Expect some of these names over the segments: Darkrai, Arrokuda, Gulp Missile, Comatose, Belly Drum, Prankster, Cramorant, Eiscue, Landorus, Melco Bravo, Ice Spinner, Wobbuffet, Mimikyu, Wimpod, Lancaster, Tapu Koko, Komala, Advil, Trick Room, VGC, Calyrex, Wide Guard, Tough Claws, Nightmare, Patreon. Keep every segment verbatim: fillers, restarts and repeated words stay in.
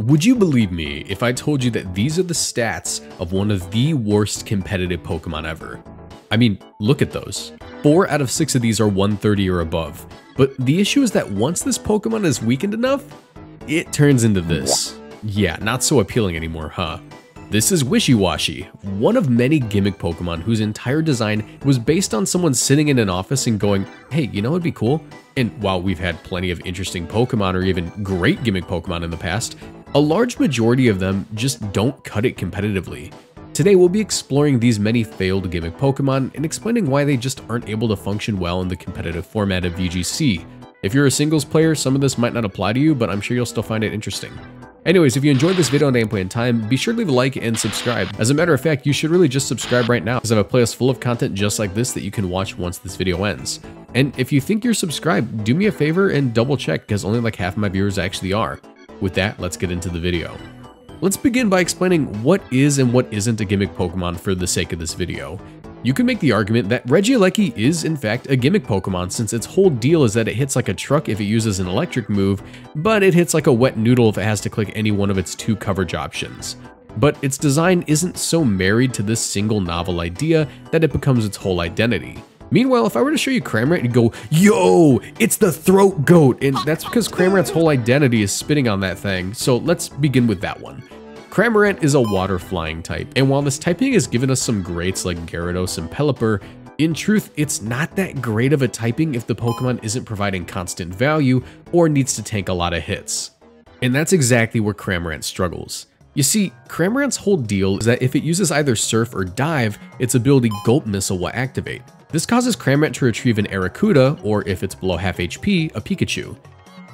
Would you believe me if I told you that these are the stats of one of the worst competitive Pokemon ever? I mean, look at those. Four out of six of these are one thirty or above, but the issue is that once this Pokemon is weakened enough, it turns into this. Yeah, not so appealing anymore, huh? This is Wishiwashi, one of many gimmick Pokemon whose entire design was based on someone sitting in an office and going, hey, you know what'd be cool? And while we've had plenty of interesting Pokemon or even great gimmick Pokemon in the past, a large majority of them just don't cut it competitively. Today we'll be exploring these many failed gimmick Pokemon and explaining why they just aren't able to function well in the competitive format of V G C. If you're a singles player, some of this might not apply to you, but I'm sure you'll still find it interesting. Anyways, if you enjoyed this video on gameplay and time, be sure to leave a like and subscribe. As a matter of fact, you should really just subscribe right now, because I have a playlist full of content just like this that you can watch once this video ends. And if you think you're subscribed, do me a favor and double check, because only like half of my viewers actually are. With that, let's get into the video. Let's begin by explaining what is and what isn't a gimmick Pokemon for the sake of this video. You can make the argument that Regieleki is in fact a gimmick Pokemon, since its whole deal is that it hits like a truck if it uses an electric move, but it hits like a wet noodle if it has to click any one of its two coverage options. But its design isn't so married to this single novel idea that it becomes its whole identity. Meanwhile, if I were to show you Cramorant, you'd go, yo, it's the throat goat, and that's because Cramorant's whole identity is spitting on that thing, so let's begin with that one. Cramorant is a water flying type, and while this typing has given us some greats like Gyarados and Pelipper, in truth, it's not that great of a typing if the Pokemon isn't providing constant value or needs to tank a lot of hits. And that's exactly where Cramorant struggles. You see, Cramorant's whole deal is that if it uses either Surf or Dive, its ability Gulp Missile will activate. This causes Cramorant to retrieve an Arrokuda, or if it's below half H P, a Pikachu,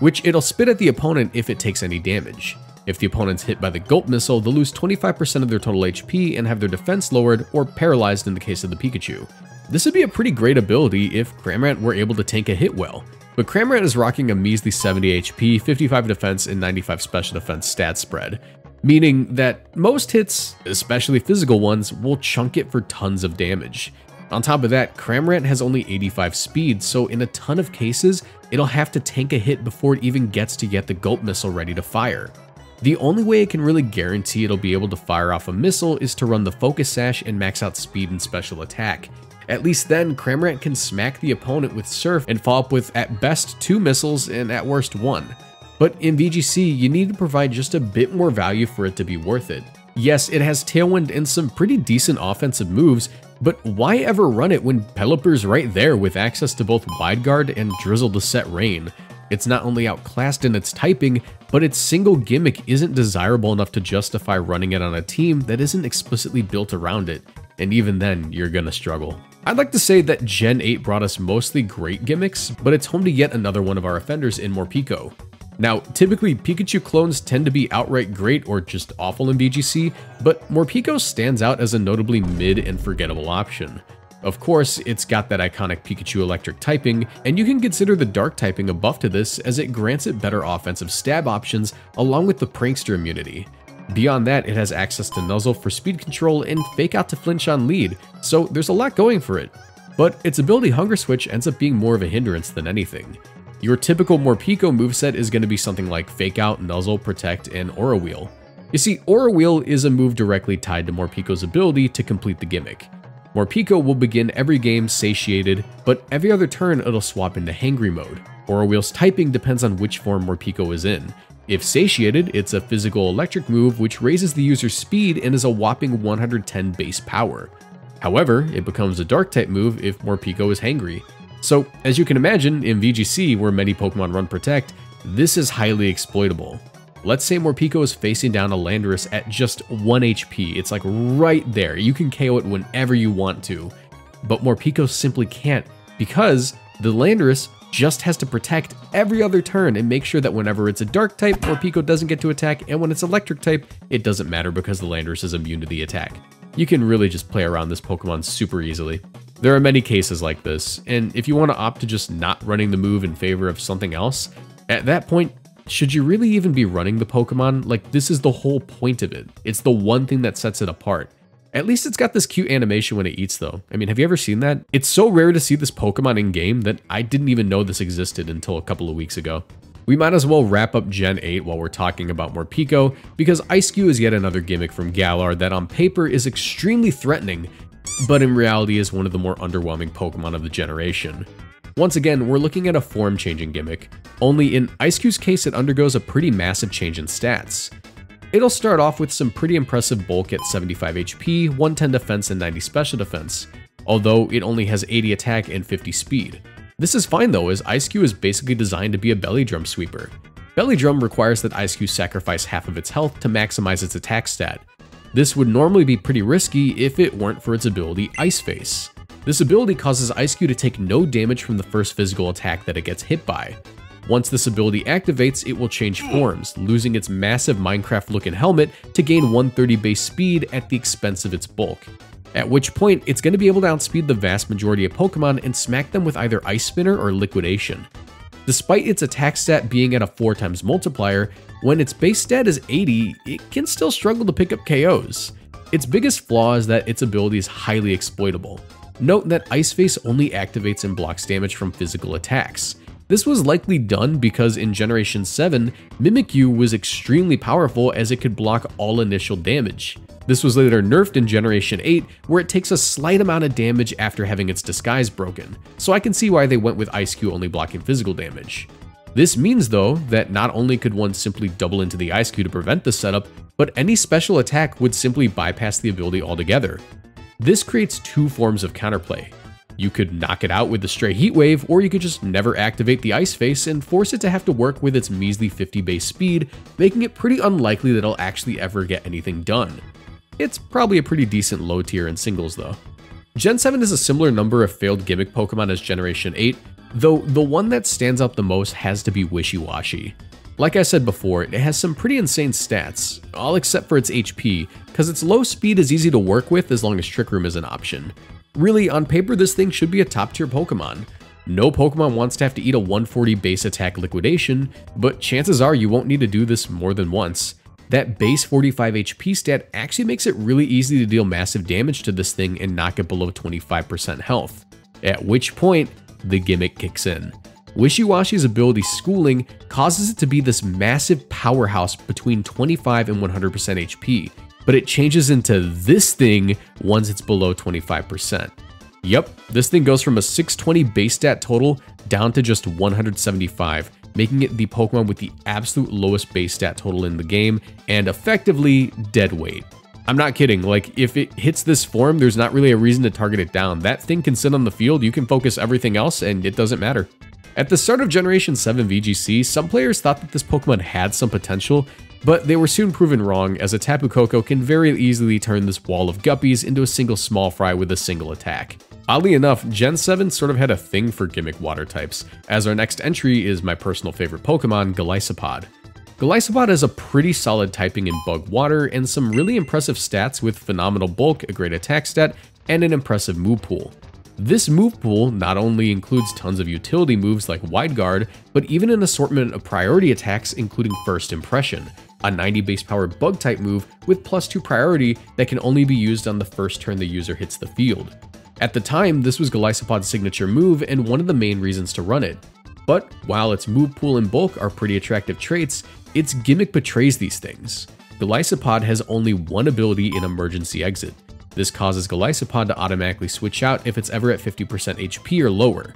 which it'll spit at the opponent if it takes any damage. If the opponent's hit by the Gulp Missile, they'll lose twenty-five percent of their total H P and have their defense lowered or paralyzed in the case of the Pikachu. This would be a pretty great ability if Cramorant were able to tank a hit well, but Cramorant is rocking a measly seventy H P, fifty-five defense, and ninety-five special defense stat spread, meaning that most hits, especially physical ones, will chunk it for tons of damage. On top of that, Cramorant has only eighty-five speed, so in a ton of cases, it'll have to tank a hit before it even gets to get the Gulp Missile ready to fire. The only way it can really guarantee it'll be able to fire off a missile is to run the Focus Sash and max out speed and special attack. At least then, Cramorant can smack the opponent with Surf and follow up with at best two missiles and at worst one. But in V G C, you need to provide just a bit more value for it to be worth it. Yes, it has Tailwind and some pretty decent offensive moves, but why ever run it when Pelipper's right there with access to both Wide Guard and Drizzle to set rain? It's not only outclassed in its typing, but its single gimmick isn't desirable enough to justify running it on a team that isn't explicitly built around it, and even then, you're gonna struggle. I'd like to say that Gen eight brought us mostly great gimmicks, but it's home to yet another one of our offenders in Morpeko. Now, typically Pikachu clones tend to be outright great or just awful in V G C, but Morpeko stands out as a notably mid and forgettable option. Of course, it's got that iconic Pikachu electric typing, and you can consider the dark typing a buff to this as it grants it better offensive stab options along with the prankster immunity. Beyond that, it has access to Nuzzle for speed control and Fake Out to flinch on lead, so there's a lot going for it. But its ability Hunger Switch ends up being more of a hindrance than anything. Your typical Morpeko moveset is going to be something like Fake Out, Nuzzle, Protect, and Aura Wheel. You see, Aura Wheel is a move directly tied to Morpeko's ability to complete the gimmick. Morpeko will begin every game satiated, but every other turn it'll swap into hangry mode. Aura Wheel's typing depends on which form Morpeko is in. If satiated, it's a physical electric move which raises the user's speed and is a whopping one hundred ten base power. However, it becomes a dark type move if Morpeko is hangry. So, as you can imagine, in V G C, where many Pokemon run Protect, this is highly exploitable. Let's say Morpeko is facing down a Landorus at just one H P, it's like right there, you can K O it whenever you want to. But Morpeko simply can't, because the Landorus just has to Protect every other turn and make sure that whenever it's a dark type, Morpeko doesn't get to attack, and when it's electric type, it doesn't matter because the Landorus is immune to the attack. You can really just play around this Pokemon super easily. There are many cases like this, and if you want to opt to just not running the move in favor of something else, at that point, should you really even be running the Pokemon? Like, this is the whole point of it. It's the one thing that sets it apart. At least it's got this cute animation when it eats though. I mean, have you ever seen that? It's so rare to see this Pokemon in game that I didn't even know this existed until a couple of weeks ago. We might as well wrap up Gen eight while we're talking about Morpeko, because Eiscue is yet another gimmick from Galar that on paper is extremely threatening, but in reality is one of the more underwhelming Pokemon of the generation. Once again, we're looking at a form-changing gimmick, only in Eiscue's case it undergoes a pretty massive change in stats. It'll start off with some pretty impressive bulk at seventy-five H P, one ten defense and ninety special defense, although it only has eighty attack and fifty speed. This is fine though, as Eiscue is basically designed to be a Belly Drum sweeper. Belly Drum requires that Eiscue sacrifice half of its health to maximize its attack stat. This would normally be pretty risky if it weren't for its ability Ice Face. This ability causes Eiscue to take no damage from the first physical attack that it gets hit by. Once this ability activates, it will change forms, losing its massive Minecraft-looking helmet to gain one thirty base speed at the expense of its bulk. At which point, it's going to be able to outspeed the vast majority of Pokemon and smack them with either Ice Spinner or Liquidation. Despite its attack stat being at a four times multiplier, when its base stat is eighty, it can still struggle to pick up K Os. Its biggest flaw is that its ability is highly exploitable. Note that Ice Face only activates and blocks damage from physical attacks. This was likely done because in Generation seven, Mimikyu was extremely powerful as it could block all initial damage. This was later nerfed in Generation eight, where it takes a slight amount of damage after having its disguise broken, so I can see why they went with Eiscue only blocking physical damage. This means though, that not only could one simply double into the Eiscue to prevent the setup, but any special attack would simply bypass the ability altogether. This creates two forms of counterplay. You could knock it out with the stray heat wave, or you could just never activate the Ice Face and force it to have to work with its measly fifty base speed, making it pretty unlikely that it'll actually ever get anything done. It's probably a pretty decent low tier in singles though. Gen seven has a similar number of failed gimmick Pokemon as Generation eight, though the one that stands out the most has to be Wishiwashi. Like I said before, it has some pretty insane stats, all except for its H P, because its low speed is easy to work with as long as Trick Room is an option. Really, on paper this thing should be a top tier Pokemon. No Pokemon wants to have to eat a one forty base attack Liquidation, but chances are you won't need to do this more than once. That base forty-five H P stat actually makes it really easy to deal massive damage to this thing and knock it below twenty-five percent health, at which point the gimmick kicks in. Wishiwashi's ability Schooling causes it to be this massive powerhouse between twenty-five and one hundred percent H P, but it changes into this thing once it's below twenty-five percent. Yep, this thing goes from a six twenty base stat total down to just one seventy-five, making it the Pokemon with the absolute lowest base stat total in the game, and effectively dead weight. I'm not kidding, like if it hits this form, there's not really a reason to target it down. That thing can sit on the field, you can focus everything else, and it doesn't matter. At the start of Generation seven V G C, some players thought that this Pokemon had some potential, but they were soon proven wrong, as a Tapu Koko can very easily turn this wall of guppies into a single small fry with a single attack. Oddly enough, Gen seven sort of had a thing for gimmick water types, as our next entry is my personal favorite Pokemon, Golisopod. Golisopod has a pretty solid typing in Bug Water and some really impressive stats with phenomenal bulk, a great attack stat, and an impressive move pool. This move pool not only includes tons of utility moves like Wide Guard, but even an assortment of priority attacks including First Impression, a ninety base power bug type move with plus two priority that can only be used on the first turn the user hits the field. At the time, this was Golisopod's signature move and one of the main reasons to run it. But while its move pool and bulk are pretty attractive traits, its gimmick betrays these things. Golisopod has only one ability in Emergency Exit. This causes Golisopod to automatically switch out if it's ever at fifty percent H P or lower.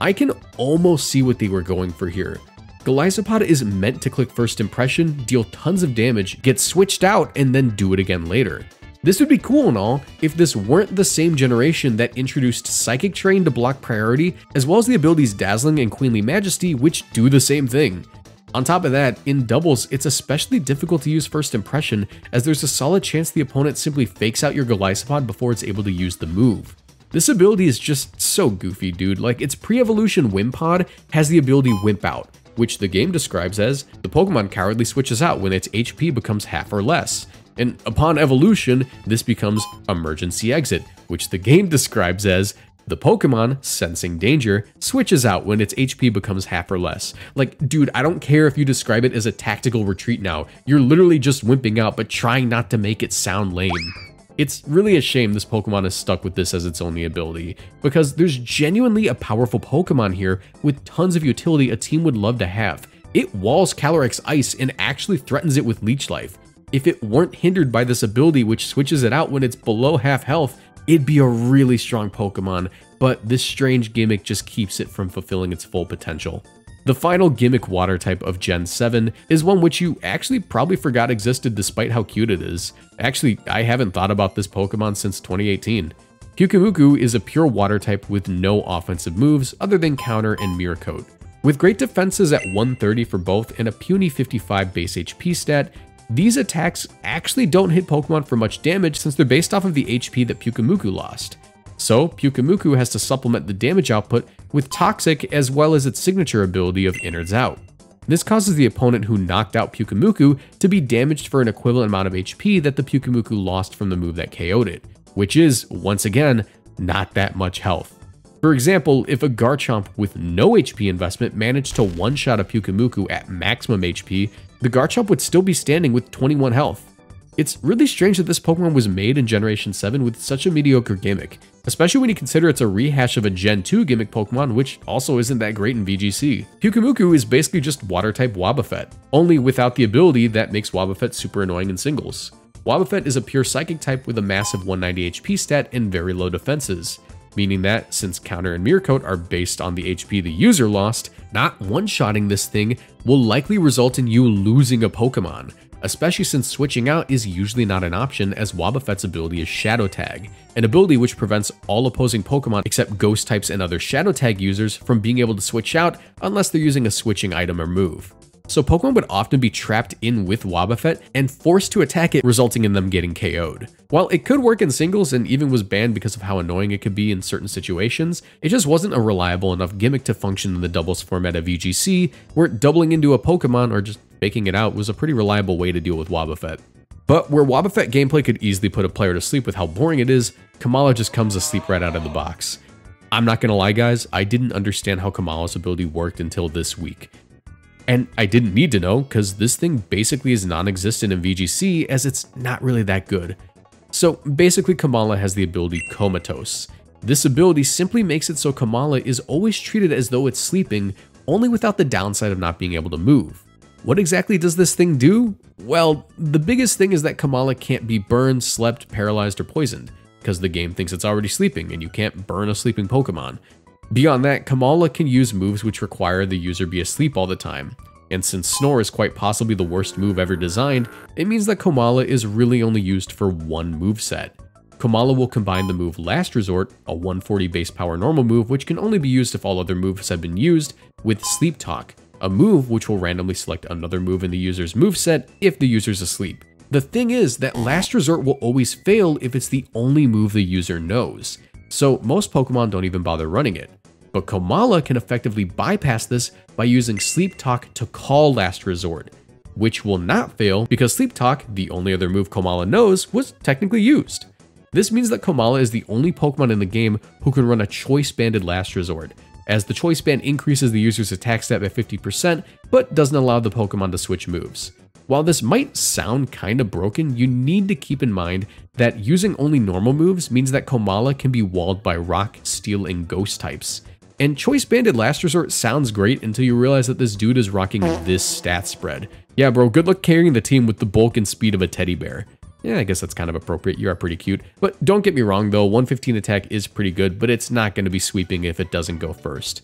I can almost see what they were going for here. Golisopod is meant to click First Impression, deal tons of damage, get switched out, and then do it again later. This would be cool and all if this weren't the same generation that introduced Psychic Train to block priority, as well as the abilities Dazzling and Queenly Majesty, which do the same thing. On top of that, in doubles, it's especially difficult to use First Impression, as there's a solid chance the opponent simply fakes out your Golisopod before it's able to use the move. This ability is just so goofy, dude. Like, its pre-evolution Wimpod has the ability Wimp Out, which the game describes as the Pokemon cowardly switches out when its H P becomes half or less. And upon evolution, this becomes Emergency Exit, which the game describes as the Pokemon, sensing danger, switches out when its H P becomes half or less. Like, dude, I don't care if you describe it as a tactical retreat now. You're literally just wimping out, but trying not to make it sound lame. It's really a shame this Pokemon is stuck with this as its only ability, because there's genuinely a powerful Pokemon here with tons of utility a team would love to have, It walls Calyrex Ice and actually threatens it with Leech Life. If it weren't hindered by this ability, which switches it out when it's below half health, it'd be a really strong Pokemon, but this strange gimmick just keeps it from fulfilling its full potential. The final gimmick water type of Gen seven is one which you actually probably forgot existed despite how cute it is. Actually, I haven't thought about this Pokemon since twenty eighteen. Pyukumuku is a pure water type with no offensive moves other than Counter and Mirror Coat. With great defenses at one thirty for both and a puny fifty-five base H P stat, these attacks actually don't hit Pokemon for much damage since they're based off of the H P that Pyukumuku lost. So Pyukumuku has to supplement the damage output with Toxic as well as its signature ability of Innards Out. This causes the opponent who knocked out Pyukumuku to be damaged for an equivalent amount of H P that the Pyukumuku lost from the move that K O'd it, which is, once again, not that much health. For example, if a Garchomp with no H P investment managed to one-shot a Pyukumuku at maximum H P, the Garchomp would still be standing with twenty-one health. It's really strange that this Pokemon was made in Generation seven with such a mediocre gimmick, especially when you consider it's a rehash of a Gen two gimmick Pokemon, which also isn't that great in V G C. Pyukumuku is basically just Water-type Wobbuffet, only without the ability that makes Wobbuffet super annoying in singles. Wobbuffet is a pure Psychic type with a massive one ninety H P stat and very low defenses, meaning that since Counter and Mirror Coat are based on the H P the user lost, not one-shotting this thing will likely result in you losing a Pokemon, especially since switching out is usually not an option as Wobbuffet's ability is Shadow Tag, an ability which prevents all opposing Pokemon except Ghost types and other Shadow Tag users from being able to switch out unless they're using a switching item or move. So Pokemon would often be trapped in with Wobbuffet and forced to attack it, resulting in them getting K O'd. While it could work in singles and even was banned because of how annoying it could be in certain situations, it just wasn't a reliable enough gimmick to function in the doubles format of V G C, where doubling into a Pokemon or just faking it out was a pretty reliable way to deal with Wobbuffet. But where Wobbuffet gameplay could easily put a player to sleep with how boring it is, Komala just comes asleep right out of the box. I'm not gonna lie guys, I didn't understand how Komala's ability worked until this week. And I didn't need to know, because this thing basically is non-existent in V G C as it's not really that good. So basically Komala has the ability Comatose. This ability simply makes it so Komala is always treated as though it's sleeping, only without the downside of not being able to move. What exactly does this thing do? Well, the biggest thing is that Komala can't be burned, slept, paralyzed, or poisoned, because the game thinks it's already sleeping and you can't burn a sleeping Pokemon. Beyond that, Komala can use moves which require the user be asleep all the time, and since Snore is quite possibly the worst move ever designed, it means that Komala is really only used for one moveset. Komala will combine the move Last Resort, a one forty base power normal move which can only be used if all other moves have been used, with Sleep Talk, a move which will randomly select another move in the user's moveset if the user's asleep. The thing is that Last Resort will always fail if it's the only move the user knows, so most Pokemon don't even bother running it. But Komala can effectively bypass this by using Sleep Talk to call Last Resort, which will not fail because Sleep Talk, the only other move Komala knows, was technically used. This means that Komala is the only Pokemon in the game who can run a Choice Banded Last Resort, as the Choice Band increases the user's attack stat by fifty percent, but doesn't allow the Pokemon to switch moves. While this might sound kinda broken, you need to keep in mind that using only normal moves means that Komala can be walled by Rock, Steel, and Ghost types. And Choice Banded Last Resort sounds great until you realize that this dude is rocking this stat spread. Yeah bro, good luck carrying the team with the bulk and speed of a teddy bear. Yeah, I guess that's kind of appropriate, you are pretty cute. But don't get me wrong though, one fifteen attack is pretty good, but it's not going to be sweeping if it doesn't go first.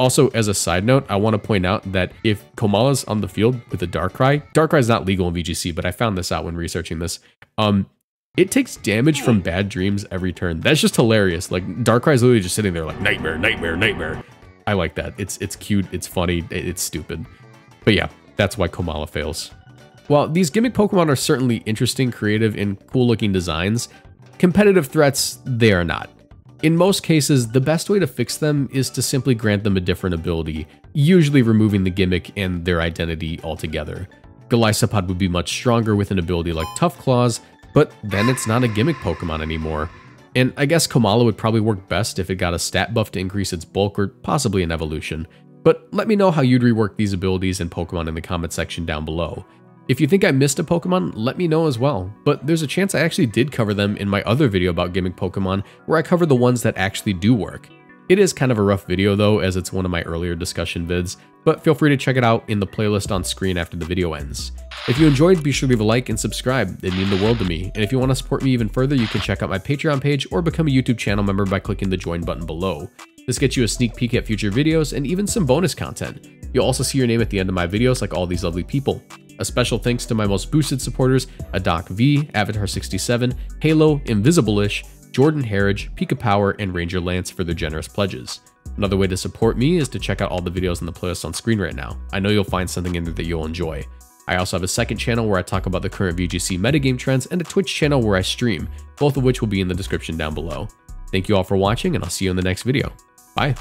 Also, as a side note, I want to point out that if Komala's on the field with a Darkrai, Darkrai's not legal in V G C, but I found this out when researching this. Um, It takes damage from bad dreams every turn. That's just hilarious. Like Darkrai's literally just sitting there like nightmare, nightmare, nightmare. I like that. It's it's cute, it's funny, it's stupid. But yeah, that's why Komala fails. While these gimmick Pokemon are certainly interesting, creative, and cool-looking designs, competitive threats, they are not. In most cases, the best way to fix them is to simply grant them a different ability, usually removing the gimmick and their identity altogether. Golisopod would be much stronger with an ability like Tough Claws, but then it's not a gimmick Pokemon anymore. And I guess Komala would probably work best if it got a stat buff to increase its bulk or possibly an evolution. But let me know how you'd rework these abilities and Pokemon in the comment section down below. If you think I missed a Pokemon, let me know as well, but there's a chance I actually did cover them in my other video about gimmick Pokemon where I cover the ones that actually do work. It is kind of a rough video though, as it's one of my earlier discussion vids, but feel free to check it out in the playlist on screen after the video ends. If you enjoyed, be sure to leave a like and subscribe, they mean the world to me, and if you want to support me even further, you can check out my Patreon page or become a YouTube channel member by clicking the join button below. This gets you a sneak peek at future videos and even some bonus content. You'll also see your name at the end of my videos like all these lovely people. A special thanks to my most boosted supporters, Adoc V, Avatar sixty-seven, Halo, Invisibleish, Jordan Harridge, Pika Power, and Ranger Lance for their generous pledges. Another way to support me is to check out all the videos in the playlist on screen right now. I know you'll find something in there that you'll enjoy. I also have a second channel where I talk about the current V G C metagame trends and a Twitch channel where I stream, both of which will be in the description down below. Thank you all for watching, and I'll see you in the next video. Bye!